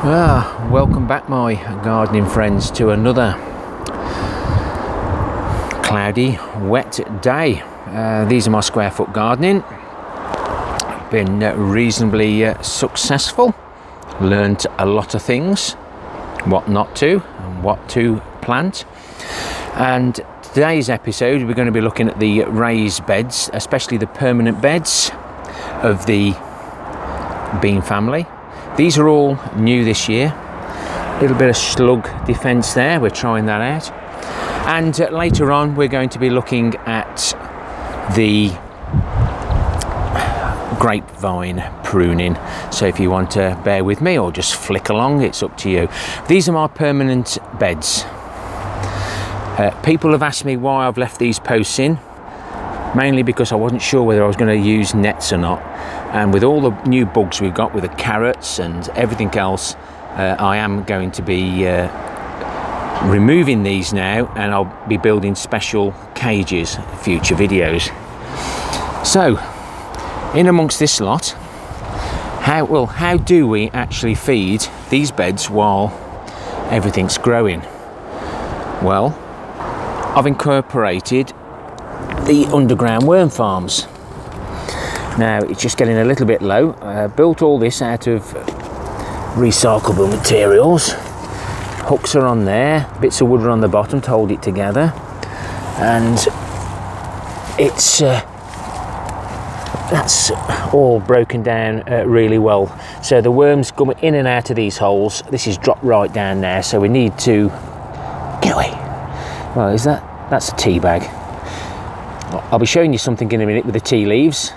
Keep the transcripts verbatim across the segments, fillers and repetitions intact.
Ah, welcome back my gardening friends to another cloudy, wet day. Uh, these are my square foot gardening. Been uh, reasonably uh, successful, learned a lot of things, what not to and what to plant. And today's episode we're going to be looking at the raised beds, especially the permanent beds of the bean family. These are all new this year. A little bit of slug defence there, we're trying that out. And uh, later on we're going to be looking at the grapevine pruning. So if you want to bear with me or just flick along, it's up to you. These are my permanent beds. Uh, people have asked me why I've left these posts in, mainly because I wasn't sure whether I was going to use nets or not. And with all the new bugs we've got with the carrots and everything else, uh, I am going to be uh, removing these now, and I'll be building special cages for future videos. So in amongst this lot, how well how do we actually feed these beds while everything's growing? Well, I've incorporated the underground worm farms. Now it's just getting a little bit low. Uh, built all this out of recyclable materials. Hooks are on there, bits of wood are on the bottom to hold it together, and it's uh, that's all broken down uh, really well. So the worms come in and out of these holes. This is dropped right down there, so we need to get away. Well, is that that's a tea bag? I'll be showing you something in a minute with the tea leaves.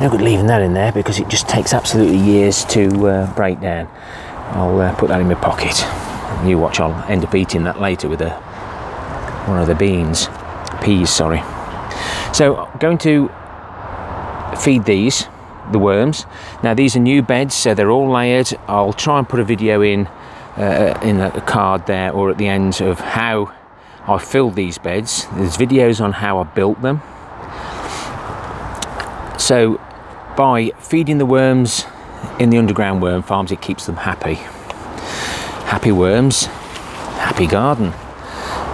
No good leaving that in there because it just takes absolutely years to uh, break down. I'll uh, put that in my pocket. You watch, I'll end up eating that later with a, one of the beans, peas, sorry. So I'm going to feed these, the worms. Now these are new beds, so they're all layered. I'll try and put a video in, uh, in a card there or at the end of how I filled these beds. There's videos on how I built them. So by feeding the worms in the underground worm farms, it keeps them happy. Happy worms, happy garden,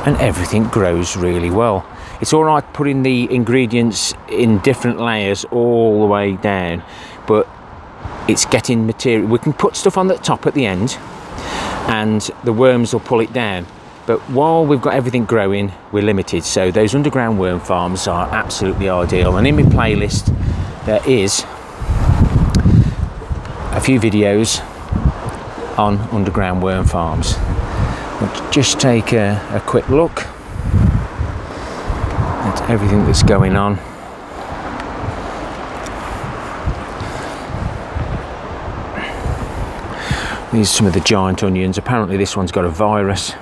and everything grows really well. It's all right putting the ingredients in different layers all the way down, but it's getting material. We can put stuff on the top at the end and the worms will pull it down, but while we've got everything growing, we're limited. So those underground worm farms are absolutely ideal. And in my playlist, there is a few videos on underground worm farms. Let's just take a, a quick look at everything that's going on. These are some of the giant onions. Apparently this one's got a virus.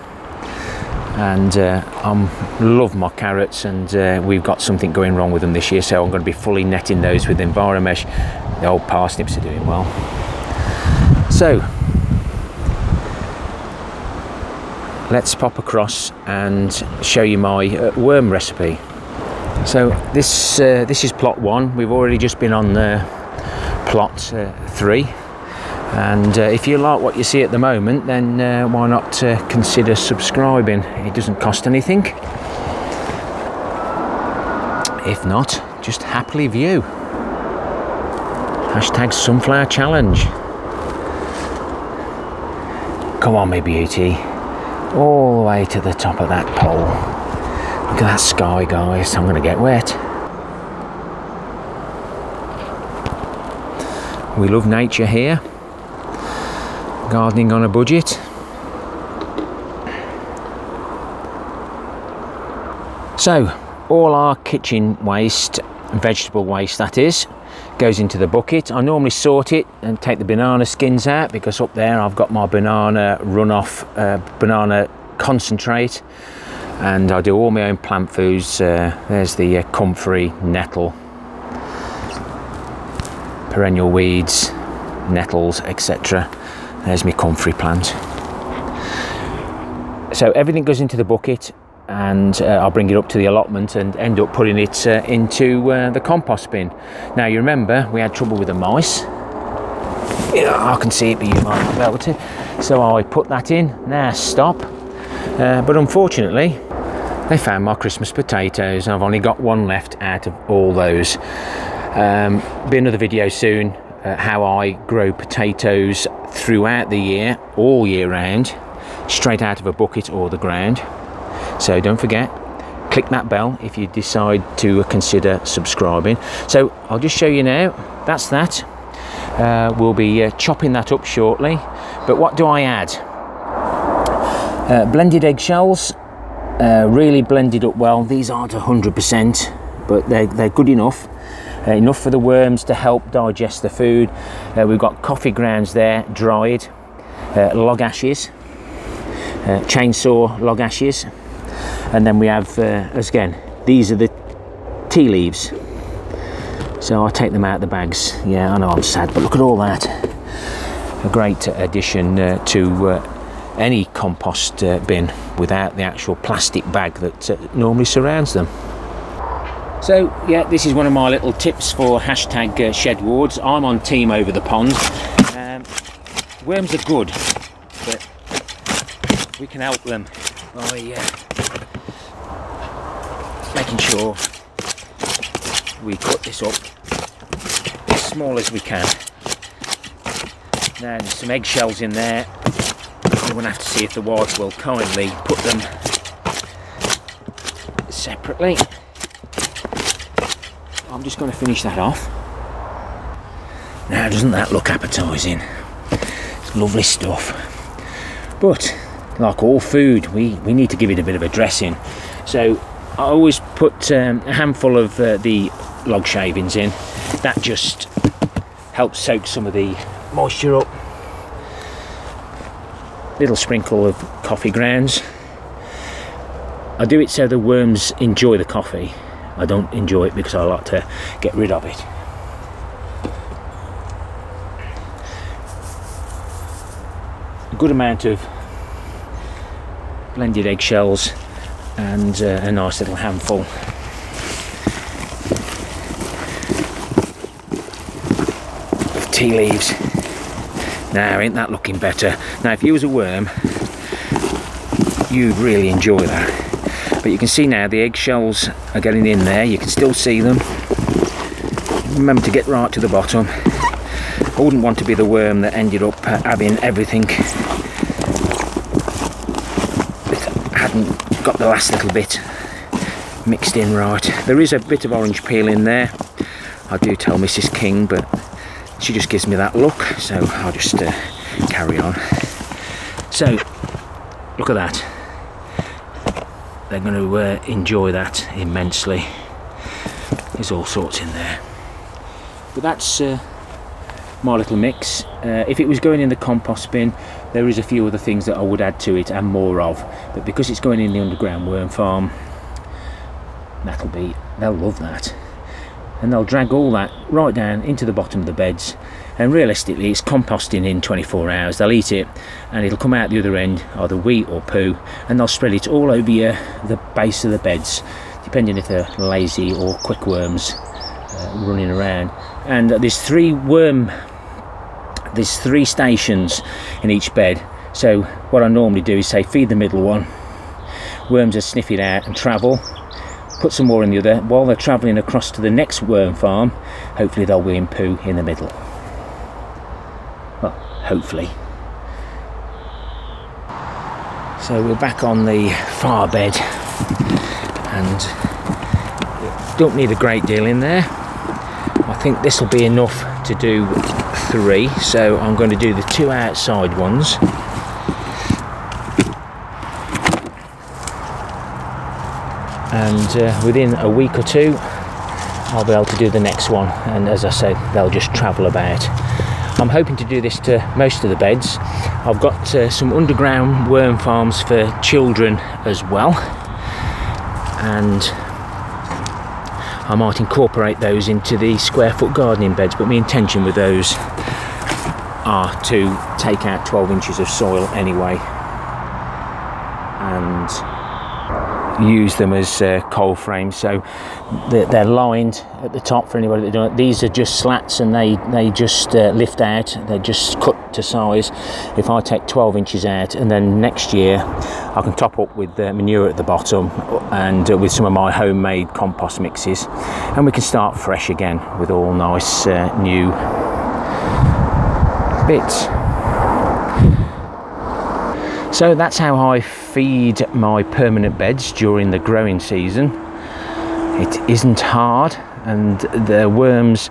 And uh, I love my carrots, and uh, we've got something going wrong with them this year, so I'm going to be fully netting those with EnviroMesh. The old parsnips are doing well. So let's pop across and show you my uh, worm recipe. So this uh, this is plot one. We've already just been on uh, plot uh, three. And uh, if you like what you see at the moment, then uh, why not uh, consider subscribing? It doesn't cost anything. If not, just happily view. Hashtag sunflower challenge. Come on, my beauty. All the way to the top of that pole. Look at that sky, guys. I'm gonna get wet. We love nature here. Gardening on a budget. So all our kitchen waste, vegetable waste that is, goes into the bucket. I normally sort it and take the banana skins out because up there I've got my banana runoff, uh, banana concentrate, and I do all my own plant foods. Uh, there's the uh, comfrey, nettle, perennial weeds, nettles, et cetera. There's my comfrey plant. So everything goes into the bucket, and uh, I'll bring it up to the allotment and end up putting it uh, into uh, the compost bin. Now you remember we had trouble with the mice. you know, I can see it, but you might not be able to. So I put that in, now stop. Uh, but unfortunately, they found my Christmas potatoes, and I've only got one left out of all those. Um, be another video soon, uh, how I grow potatoes throughout the year, all year round, straight out of a bucket or the ground. So don't forget, click that bell if you decide to consider subscribing. So I'll just show you now, that's that. Uh, we'll be uh, chopping that up shortly. But what do I add? Uh, blended eggshells, uh, really blended up well. These aren't one hundred percent, but they're, they're good enough. Uh, enough for the worms to help digest the food. Uh, we've got coffee grounds there, dried. Uh, log ashes, uh, chainsaw log ashes. And then we have, uh, again, these are the tea leaves. So I take them out of the bags. Yeah, I know I'm sad, but look at all that. A great addition uh, to uh, any compost uh, bin without the actual plastic bag that uh, normally surrounds them. So, yeah, this is one of my little tips for hashtag uh, shed wards. I'm on team over the pond. Um, worms are good, but we can help them by uh, making sure we cut this up as small as we can. Now, there's some eggshells in there. We're going to have to see if the wards will kindly put them separately. I'm just going to finish that off. Now, doesn't that look appetising? It's lovely stuff. But, like all food, we, we need to give it a bit of a dressing. So, I always put um, a handful of uh, the log shavings in. That just helps soak some of the moisture up. Little sprinkle of coffee grounds. I do it so the worms enjoy the coffee. I don't enjoy it because I like to get rid of it. A good amount of blended eggshells and uh, a nice little handful. Tea leaves. Now, ain't that looking better? Now, if you was a worm, you'd really enjoy that. But you can see now the eggshells are getting in there, you can still see them. Remember to get right to the bottom. I wouldn't want to be the worm that ended up having everything if I hadn't got the last little bit mixed in right. There is a bit of orange peel in there. I do tell Missus King, but she just gives me that look, so I'll just uh, carry on. So, look at that. They're going to uh, enjoy that immensely. There's all sorts in there. But that's uh, my little mix. Uh, if it was going in the compost bin, there is a few other things that I would add to it and more of. But because it's going in the underground worm farm, that'll be, they'll love that. And they'll drag all that right down into the bottom of the beds. And realistically, it's composting in twenty-four hours. They'll eat it and it'll come out the other end, either wheat or poo, and they'll spread it all over your, the base of the beds, depending if they're lazy or quick worms uh, running around. And there's three worm, there's three stations in each bed. So what I normally do is say feed the middle one, worms are sniff it out and travel, put some more in the other, while they're travelling across to the next worm farm, hopefully they'll wee and poo in the middle. Well, hopefully. So we're back on the far bed and don't need a great deal in there. I think this will be enough to do three, so I'm going to do the two outside ones. And uh, within a week or two, I'll be able to do the next one. And as I say, they'll just travel about. I'm hoping to do this to most of the beds. I've got uh, some underground worm farms for children as well, and I might incorporate those into the square foot gardening beds, but my intention with those are to take out twelve inches of soil anyway, and use them as uh, coal frames. So they're, they're lined at the top for anybody that doesn't know. These are just slats, and they they just uh, lift out. They're just cut to size. If I take twelve inches out, and then next year I can top up with the manure at the bottom and uh, with some of my homemade compost mixes, and we can start fresh again with all nice uh, new bits. So that's how I feed my permanent beds during the growing season. It isn't hard, and the worms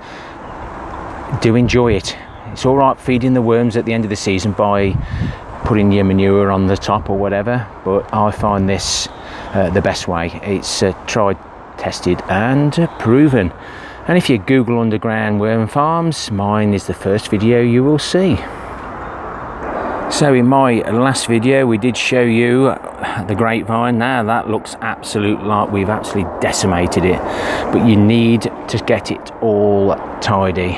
do enjoy it. It's all right feeding the worms at the end of the season by putting your manure on the top or whatever, but I find this uh, the best way. It's uh, tried, tested and proven. And if you Google underground worm farms, mine is the first video you will see. So in my last video we did show you the grapevine. Now that looks absolute like we've actually decimated it, but you need to get it all tidy.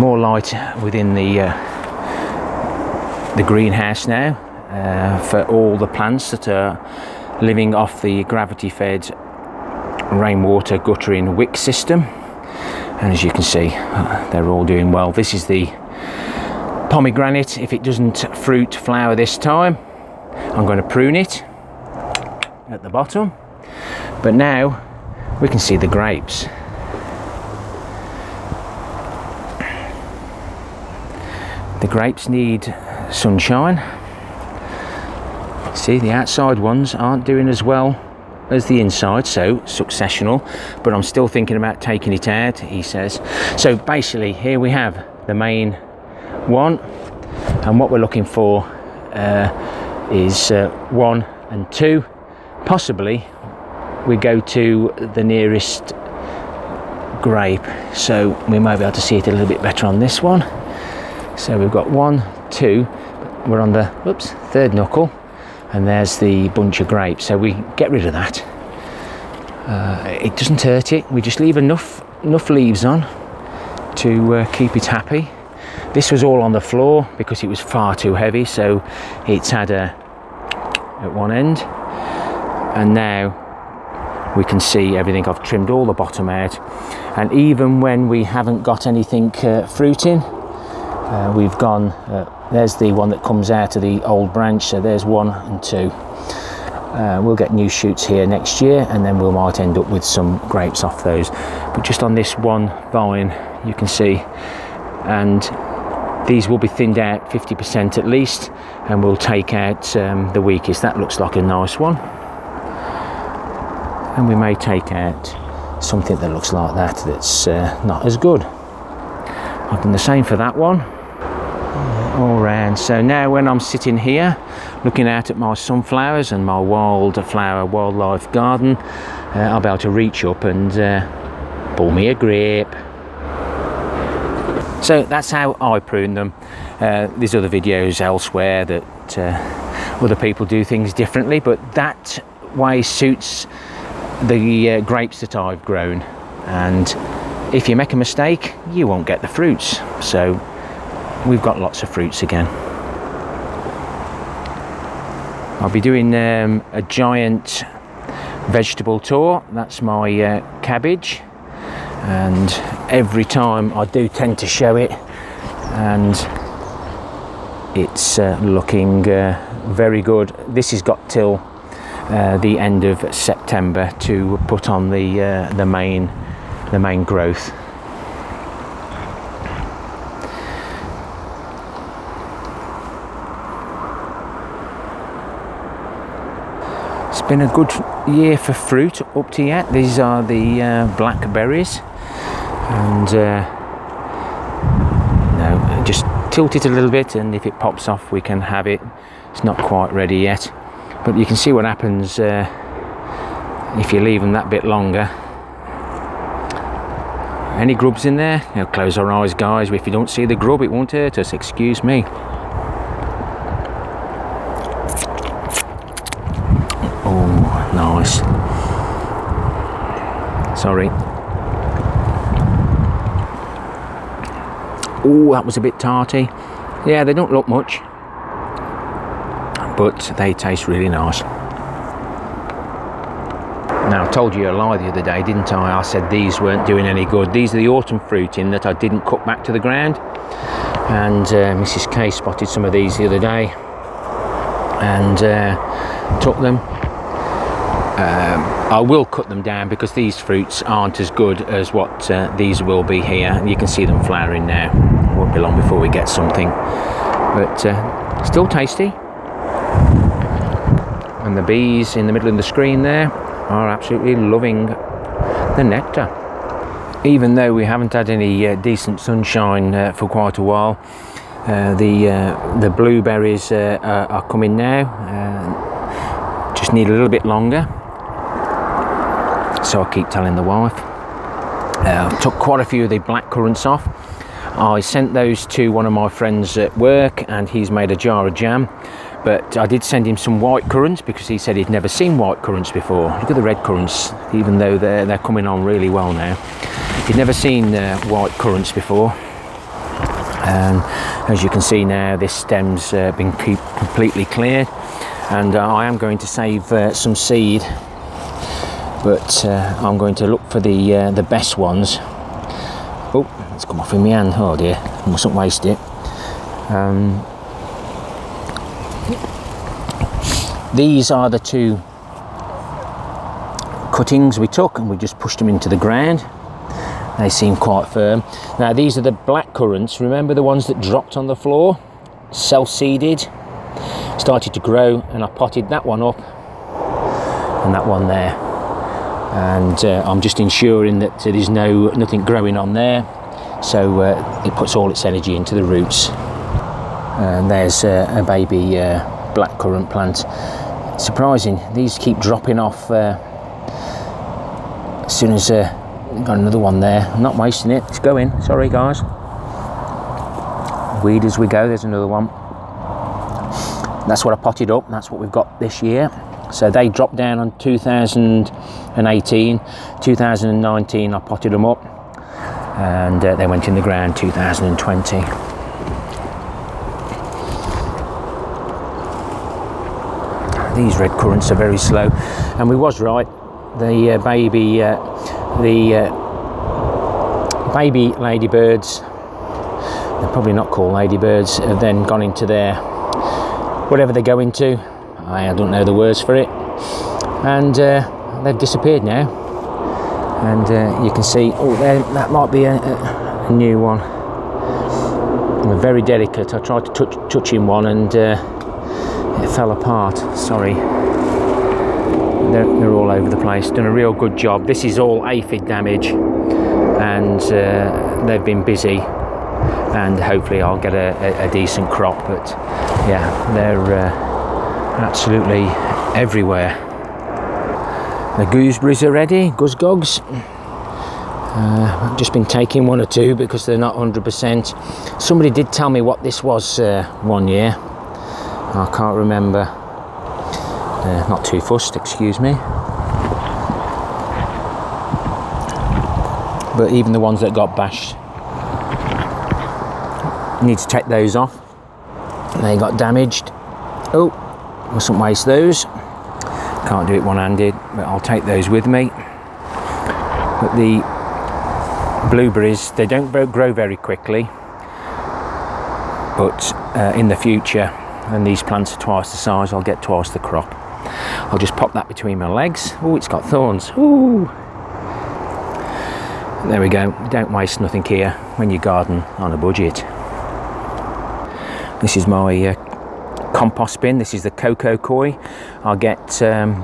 More light within the uh, the greenhouse now uh, for all the plants that are living off the gravity fed rainwater guttering wick system, and as you can see they're all doing well. This is the pomegranate. If it doesn't fruit flower this time, I'm going to prune it at the bottom, but now we can see the grapes. The grapes need sunshine. See, the outside ones aren't doing as well as the inside, so successional, but I'm still thinking about taking it out, he says. So basically here we have the main one, and what we're looking for uh, is uh, one and two. Possibly we go to the nearest grape, so we might be able to see it a little bit better on this one. So we've got one, two, we're on the oops third knuckle, and there's the bunch of grapes, so we get rid of that. Uh, it doesn't hurt it, we just leave enough enough leaves on to uh, keep it happy. This was all on the floor because it was far too heavy, so it's had a at one end, and now we can see everything. I've trimmed all the bottom out, and even when we haven't got anything uh, fruiting, uh, we've gone uh, there's the one that comes out of the old branch, so there's one and two. Uh, we'll get new shoots here next year, and then we might end up with some grapes off those, but just on this one vine you can see, and these will be thinned out fifty percent at least, and we'll take out um, the weakest. That looks like a nice one, and we may take out something that looks like that, that's uh, not as good. I've done the same for that one all round. So now when I'm sitting here looking out at my sunflowers and my wildflower wildlife garden, uh, I'll be able to reach up and uh, pull me a grape. So that's how I prune them. Uh, there's other videos elsewhere that uh, other people do things differently, but that way suits the uh, grapes that I've grown. And if you make a mistake, you won't get the fruits. So we've got lots of fruits again. I'll be doing um, a giant vegetable tour. That's my uh, cabbage. And every time I do tend to show it, and it's uh, looking uh, very good. This has got till uh, the end of September to put on the uh, the main the main growth. It's been a good year for fruit up to yet. These are the uh, blackberries. And uh, no, just tilt it a little bit, and if it pops off we can have it. It's not quite ready yet, but you can see what happens uh, if you leave them that bit longer. Any grubs in there? You know, close our eyes guys, if you don't see the grub it won't hurt us, excuse me. Oh nice, sorry. Oh, that was a bit tarty. Yeah, they don't look much, but they taste really nice. I told you a lie the other day, didn't I? I said these weren't doing any good. These are the autumn fruiting that I didn't cut back to the ground, and uh, Missus K spotted some of these the other day and uh, took them. Um, I will cut them down because these fruits aren't as good as what uh, these will be here, and you can see them flowering now. It won't be long before we get something, but uh, still tasty. And the bees in the middle of the screen there are absolutely loving the nectar. Even though we haven't had any uh, decent sunshine uh, for quite a while, uh, the uh, the blueberries uh, are coming now. Uh, just need a little bit longer. So I keep telling the wife. Uh, took quite a few of the black currants off. I sent those to one of my friends at work, and he's made a jar of jam. But I did send him some white currants because he said he'd never seen white currants before. Look at the red currants, even though they're, they're coming on really well now. He'd never seen uh, white currants before. And as you can see now, this stem's uh, been keep completely cleared. And uh, I am going to save uh, some seed, but uh, I'm going to look for the, uh, the best ones. Oh, it's come off in my hand, oh dear, I mustn't waste it. Um, These are the two cuttings we took, and we just pushed them into the ground. They seem quite firm. Now these are the black currants. Remember the ones that dropped on the floor? Self-seeded, started to grow, and I potted that one up and that one there. And uh, I'm just ensuring that there's no nothing growing on there, so uh, it puts all its energy into the roots. And there's uh, a baby uh, blackcurrant plant. Surprising, these keep dropping off uh, as soon as uh, got another one there. I'm not wasting it, it's going. Sorry guys, weed as we go. There's another one. That's what I potted up, that's what we've got this year. So they dropped down on two thousand eighteen, two thousand nineteen I potted them up, and uh, they went in the ground two thousand twenty. These red currants are very slow, and we was right. The uh, baby, uh, the uh, baby ladybirds, they're probably not called ladybirds, have then gone into their whatever they go into. I don't know the words for it, and uh, they've disappeared now. And uh, you can see, oh, there, that might be a, a, a new one. They're very delicate. I tried to touch touching one, and. Uh, It fell apart, sorry. They're, they're all over the place, done a real good job. This is all aphid damage, and uh, they've been busy, and hopefully I'll get a, a, a decent crop, but yeah, they're uh, absolutely everywhere. The gooseberries are ready, guzgogs. Uh, I've just been taking one or two because they're not one hundred percent. Somebody did tell me what this was uh, one year. I can't remember. Uh, not too fussed, excuse me. But even the ones that got bashed, need to take those off. They got damaged. Oh, mustn't waste those. Can't do it one-handed, but I'll take those with me. But the blueberries, they don't grow very quickly, but uh, in the future, and these plants are twice the size, I'll get twice the crop. I'll just pop that between my legs. Oh, it's got thorns. Ooh. There we go. Don't waste nothing here when you garden on a budget. This is my uh, compost bin. This is the coco koi. I'll get um,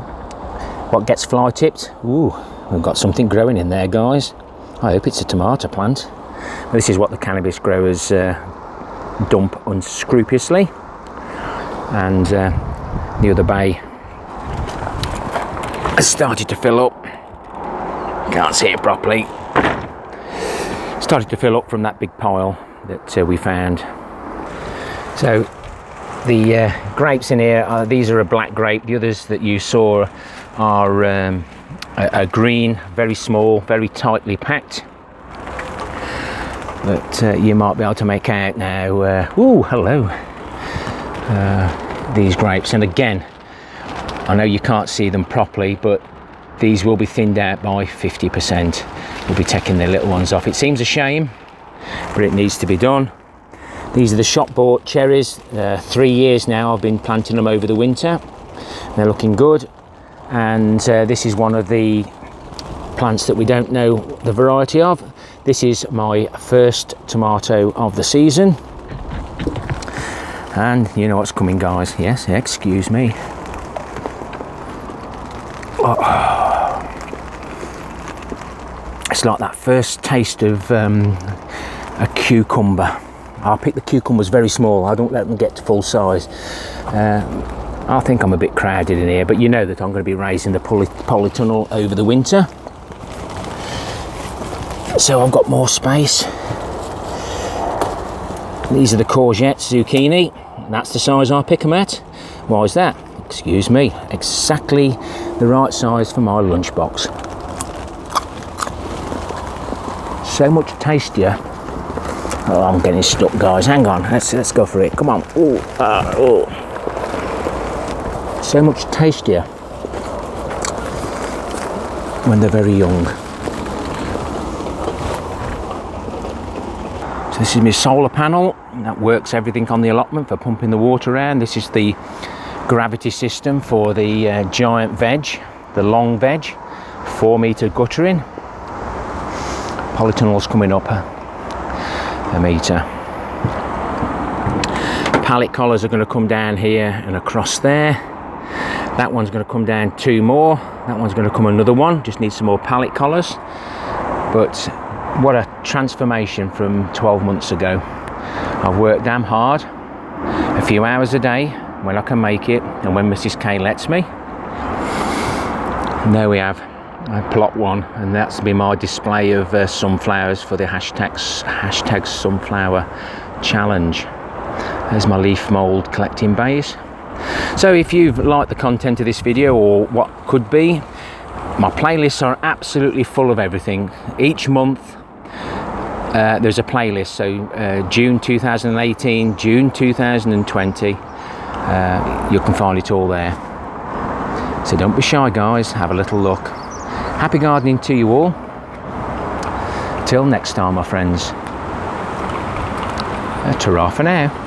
what gets fly tipped. Ooh, we've got something growing in there, guys. I hope it's a tomato plant. This is what the cannabis growers uh, dump unscrupulously. And uh, the other bay has started to fill up. Can't see it properly. Started to fill up from that big pile that uh, we found. So the uh, grapes in here, are, these are a black grape. The others that you saw are um, a, a green, very small, very tightly packed. But uh, you might be able to make out now. Uh, ooh, hello. Uh, these grapes, and again I know you can't see them properly, but These will be thinned out by fifty percent. We'll be taking the little ones off. It seems a shame, but it needs to be done. These are the shop bought cherries. Uh, three years now I've been planting them over the winter. They're looking good. And uh, this is one of the plants that we don't know the variety of. This is my first tomato of the season. And you know what's coming, guys. Yes, excuse me. Oh. It's like that first taste of um, a cucumber. I pick the cucumbers very small. I don't let them get to full size. Uh, I think I'm a bit crowded in here, but you know that I'm going to be raising the poly polytunnel over the winter. So I've got more space. These are the courgette zucchini. That's the size I pick them at. Why is that? Excuse me. Exactly the right size for my lunchbox. So much tastier. Oh, I'm getting stuck, guys. Hang on. Let's, let's go for it. Come on. Ooh, uh, oh. So much tastier when they're very young. So this is my solar panel, and that works everything on the allotment for pumping the water around. This is the gravity system for the uh, giant veg, the long veg, four metre guttering. Polytunnel's coming up a, a metre. Pallet collars are going to come down here and across there. That one's going to come down two more. That one's going to come another one. Just need some more pallet collars. But what a transformation from twelve months ago. I've worked damn hard, a few hours a day when I can make it and when Missus K lets me. And there we have I plot one, and that's been my display of uh, sunflowers for the hashtag, hashtag sunflower challenge. There's my leaf mould collecting bays. So if you've liked the content of this video, or what could be, my playlists are absolutely full of everything. Each month uh, there's a playlist, so uh, June two thousand eighteen, June two thousand twenty, uh, you can find it all there. So don't be shy, guys, have a little look. Happy gardening to you all. Till next time, my friends. Uh, ta-ra for now.